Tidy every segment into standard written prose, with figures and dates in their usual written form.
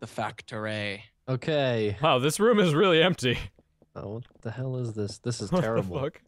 the factory. Okay. Wow, this room is really empty. Oh, what the hell is this? This is terrible. What the fuck?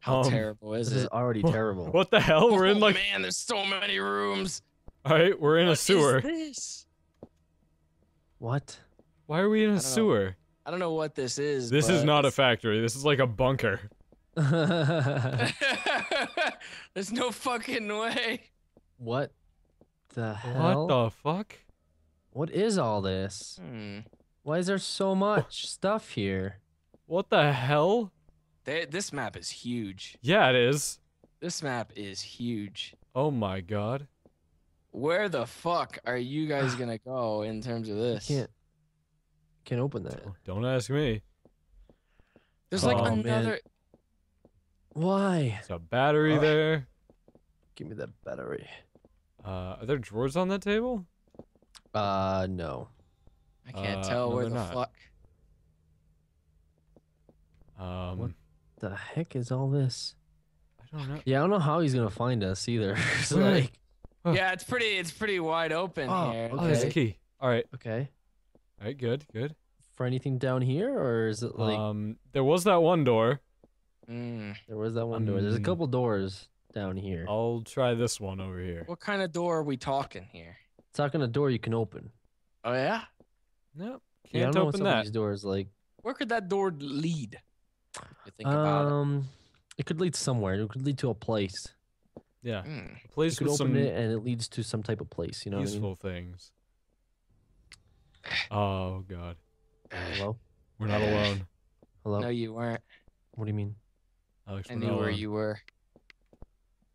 How terrible is it? This is already terrible. What the hell? We're in like... man, there's so many rooms. All right, we're in a sewer. What is this? What? Why are we in a sewer? I don't know what this is. This is not a factory. This is like a bunker. There's no fucking way. What the hell? What the fuck? What is all this? Why is there so much stuff here? What the hell? This map is huge. Yeah, it is. This map is huge. Oh my god. Where the fuck are you guys gonna go in terms of this? I can't open that. Don't ask me. There's like another... man. Why? There's a battery there. Give me that battery. Are there drawers on that table? No. I can't tell where the fuck. What the heck is all this? I don't know. Yeah, I don't know how he's gonna find us either. It's like, yeah, it's pretty wide open here. Okay. Oh, there's a key. All right. Okay. All right. Good. Good. For anything down here, or is it like? There was that one door. There was that one door. There's a couple doors down here. I'll try this one over here. What kind of door are we talking here? Talking a door you can open. Oh yeah. Nope. Can't open what some that. Of these doors like. Where could that door lead? You think about it could lead somewhere. It could lead to a place. Yeah, a place you could open it and it leads to some type of place. You know, useful things. Oh god. Hello. We're not alone. Hello. No, you weren't. What do you mean? Alex, I knew where you were.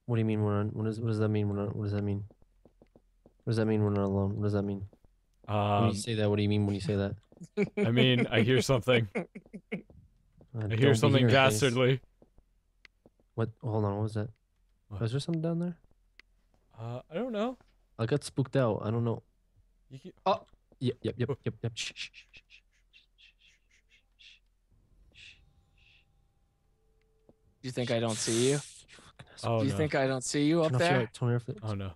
What do you mean we're not? What does that mean? We're not, what does that mean? What does that mean we're not alone? What does that mean? When you say that, what do you mean when you say that? I mean, I hear something. I hear something dastardly. What? Hold on, what was that? What? Was there something down there? I don't know. I got spooked out. I don't know. You keep... Oh! Yep. Shh. You think I don't see you? Oh, you think I don't see you up there? Oh no.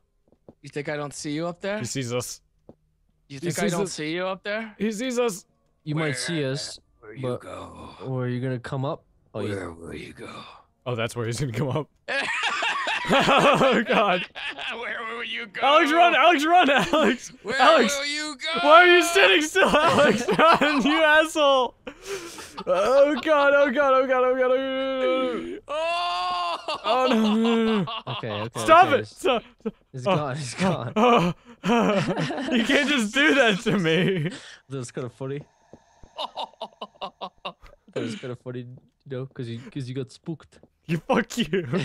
You think I don't see you up there? He sees us. You think I don't see you up there? He sees us. You might see us. Where you go? Or you're gonna come up? Oh, where will you go? Oh, that's where he's gonna come up. Oh god. Where will you go? Alex, run! Alex, run! Alex! Where will you go? Why are you sitting still, Alex? Run, you asshole! Oh god! Oh god! Oh god! Oh god! Oh no! Okay. Stop it! Stop! He's gone. He's gone. You can't just do that to me. That's kind of funny. That was kind of funny, you know, cause you got spooked. Fuck you. Didn't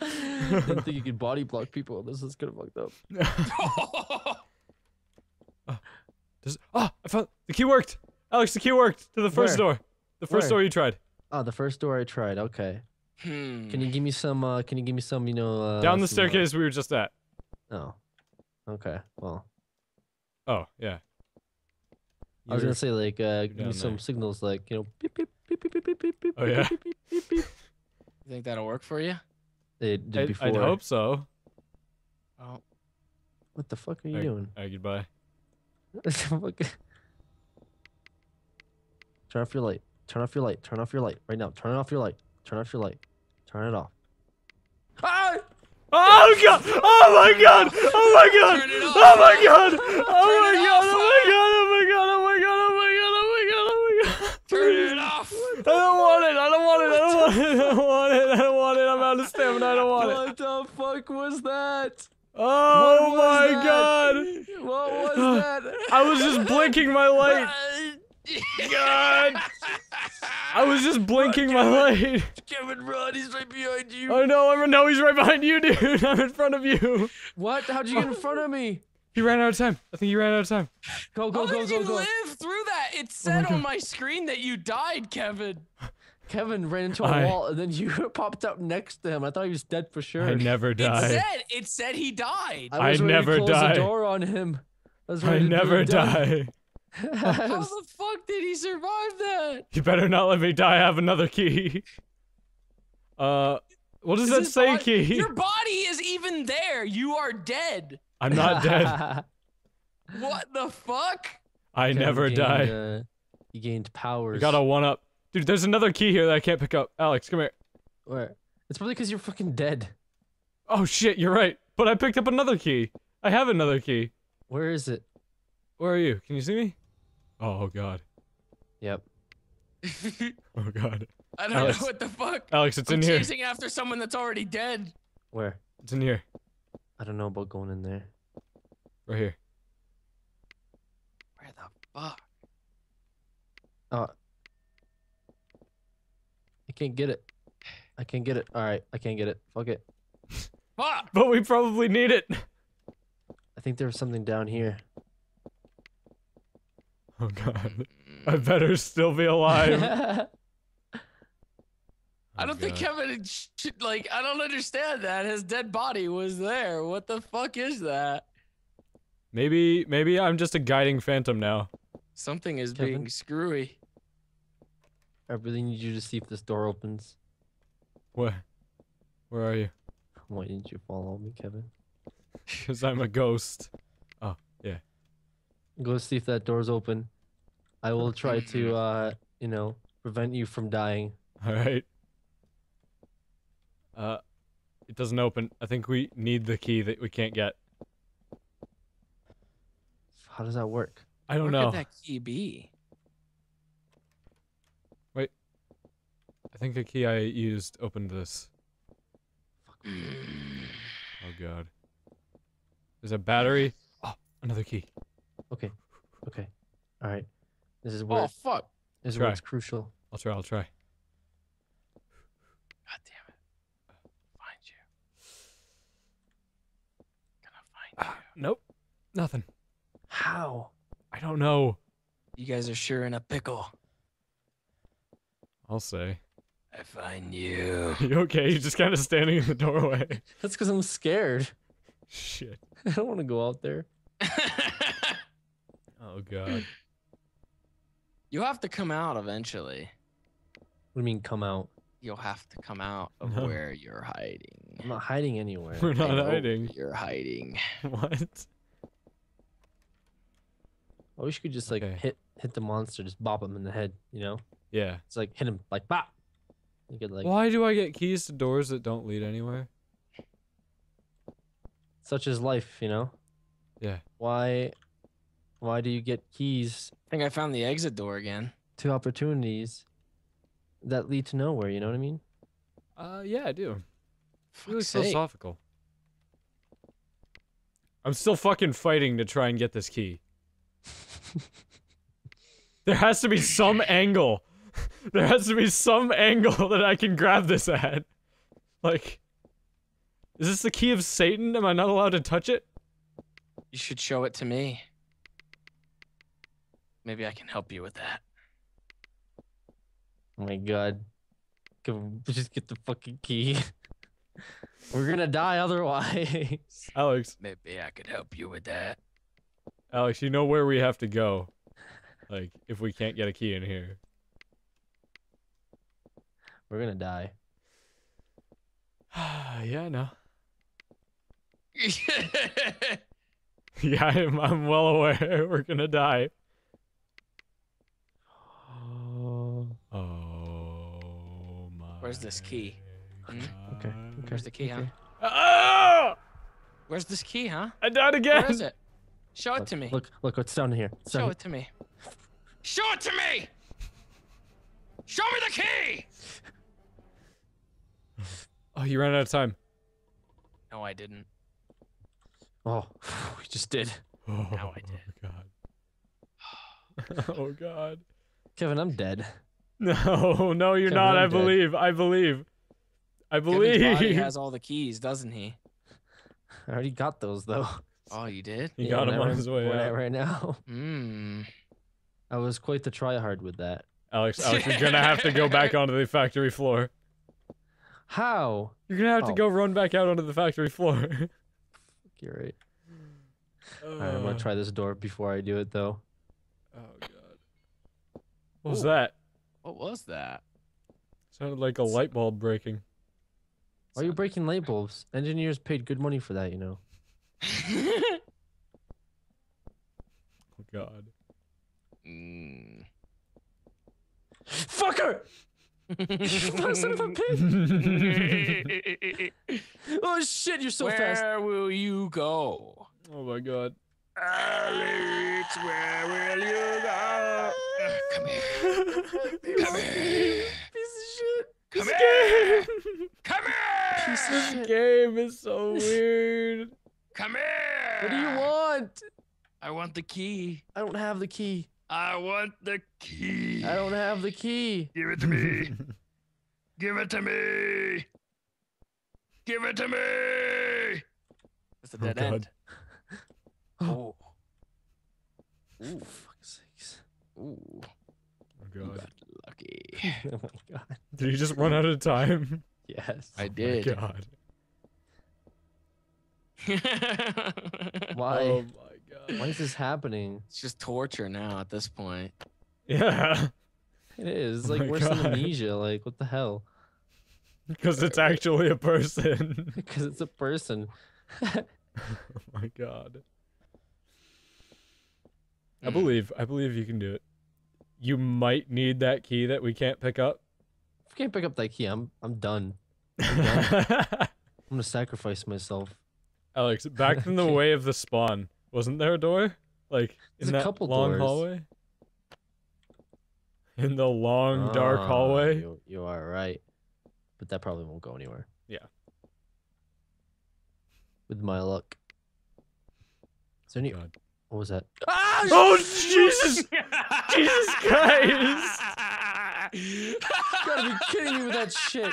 think you could body block people. This is kind of fucked up. I found the key worked. Alex, the key worked to the first door. The first door you tried. Oh, the first door I tried. Okay. Can you give me some? Can you give me some? You know, down the staircase we were just at. Oh. Okay. Well. Oh yeah. I was gonna say like give me some signals like you know beep beep beep beep beep beep beep beep beep beep beep. You think that'll work for you? It did before. I'd hope so. Oh. What the fuck are you doing? Alright, goodbye. Turn off your light. Turn off your light. Turn off your light right now. Turn off your light. Turn off your light. Turn it off. Ah! Oh god! Oh my god! Oh my god! Oh my god! Oh my god! Turn it off! I don't want it! I don't want it! I don't want it! I don't want it! I don't want it! I'm out of stamina! I don't want it! What the fuck was that? Oh my god! What was that? I was just blinking my light! God! I was just blinking my light! Kevin, run! He's right behind you! I know! I know he's right behind you, dude! I'm in front of you! What? How'd you get in front of me? He ran out of time. I think he ran out of time. Go, go, go, go, go. How did you live through that? It said on my screen that you died, Kevin. Kevin ran into a wall, and then you popped up next to him. I thought he was dead for sure. I never died. It said he died. I never died. I was ready to close the door on him. I never died. How the fuck did he survive that? You better not let me die. I have another key. What does that say, key? Your body is even there. You are dead. I'm not dead. What the fuck? I never died. You gained powers. I got a 1-up. Dude, there's another key here that I can't pick up. Alex, come here. Where? It's probably because you're fucking dead. Oh shit, you're right. But I picked up another key. I have another key. Where is it? Where are you? Can you see me? Oh god. Yep. Oh god. I don't know what the fuck. Alex, it's in here. I'm chasing after someone that's already dead. Where? It's in here. I don't know about going in there. Right here. Where the fuck? I can't get it. I can't get it. Alright, I can't get it. Fuck it. Fuck! But we probably need it. I think there was something down here. Oh god. I better still be alive. I don't think Kevin should, like, I don't understand that. His dead body was there. What the fuck is that? Maybe I'm just a guiding phantom now. Something is being screwy. I really need you to see if this door opens. What? Where are you? Why didn't you follow me, Kevin? Because I'm a ghost. Oh, yeah. Go see if that door's open. I will try to, you know, prevent you from dying. Alright. It doesn't open. I think we need the key that we can't get. How does that work? I don't know. Where could that key be? Wait. I think the key I used opened this. Fuck. Oh god. There's a battery. Oh, another key. Okay. Okay. Alright. This is where. Oh fuck. This is where it's crucial. I'll try. God damn it. Nope. Nothing. How? I don't know. You guys are sure in a pickle. I'll say. I find you. You okay? You're just kind of standing in the doorway. That's because I'm scared. Shit. I don't want to go out there. Oh, God. You have to come out eventually. What do you mean, come out? You'll have to come out of where you're hiding. I'm not hiding anywhere. We're not hiding. You're hiding. What? I wish you could just like hit the monster, just bop him in the head, you know? Yeah. It's like hit him like bop. You could like. Why do I get keys to doors that don't lead anywhere? Such is life, you know? Yeah. Why do you get keys? I think I found the exit door again. To opportunities that lead to nowhere, you know what I mean? Yeah, I do. Really philosophical. I'm still fucking fighting to try and get this key. There has to be some angle. There has to be some angle that I can grab this at. Like, is this the key of Satan? Am I not allowed to touch it? You should show it to me. Maybe I can help you with that. Oh my god. Can we just get the fucking key? We're gonna die otherwise. Alex. Maybe I could help you with that. Alex, you know where we have to go. Like, if we can't get a key in here. We're gonna die. Yeah, I know. Yeah, I'm well aware. We're gonna die. Where's this key? Okay. Where's the key, huh? Oh! Where's this key, huh? I died again! Where is it? Show it to me. Look what's down here. Show it to me. Show it to me! Show me the key! Oh, you ran out of time. No, I didn't. Oh, we just did. Oh, now I did. God. Oh, God. Kevin, I'm dead. No, you're not. I believe. I believe. Kevin's body has all the keys, doesn't he? I already got those though. Oh, you did? You got him on his way out right now. Mm. I was quite the tryhard with that. Alex, you're gonna have to go back onto the factory floor. How? You're gonna have to go run back out onto the factory floor. You're right. All right, I'm gonna try this door before I do it though. Oh god. What was that? What was that? Sounded like a light bulb breaking. Why are you breaking light bulbs? Engineers paid good money for that, you know. Oh God. Fucker! Son of a bitch! Oh shit! You're so fast. Where will you go? Oh my God. Alex, where will you go? Come here. Come here. Piece of shit. Come here. Come here. Piece of game is so weird. Come here. What do you want? I want the key. I don't have the key. I want the key. I don't have the key. Give it to me. Give it to me. Give it to me. That's a dead end. Oh. Ooh, fuck's sakes. Ooh. Oh God. You got lucky. Oh my God. Did you just run out of time? Yes. I did. Oh my God. Why? Oh my God. Why is this happening? It's just torture now at this point. Yeah. It is. It's like worse than amnesia. Like, what the hell? Because it's actually a person. Because it's a person. Oh my God. I believe you can do it. You might need that key that we can't pick up. If we can't pick up that key, I'm done. I'm gonna sacrifice myself. Alex, back in the way of the spawn, wasn't there a door? Like, in that long hallway? In the long, dark hallway? You are right. But that probably won't go anywhere. Yeah. With my luck. Is there any... God. What was that? Ah, oh, Jesus! Jesus Christ! You gotta be kidding me with that shit.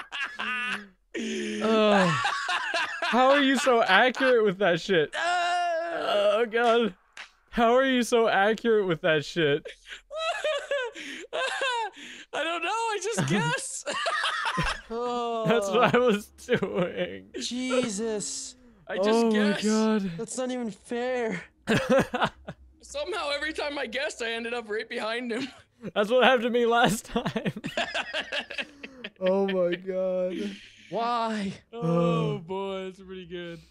How are you so accurate with that shit? Oh God. How are you so accurate with that shit? I don't know, I just guess. Oh. That's what I was doing. Jesus. I just guessed. Oh my God. That's not even fair. Somehow every time I guessed, I ended up right behind him. That's what happened to me last time. Oh my God. Why? Oh boy, that's pretty good.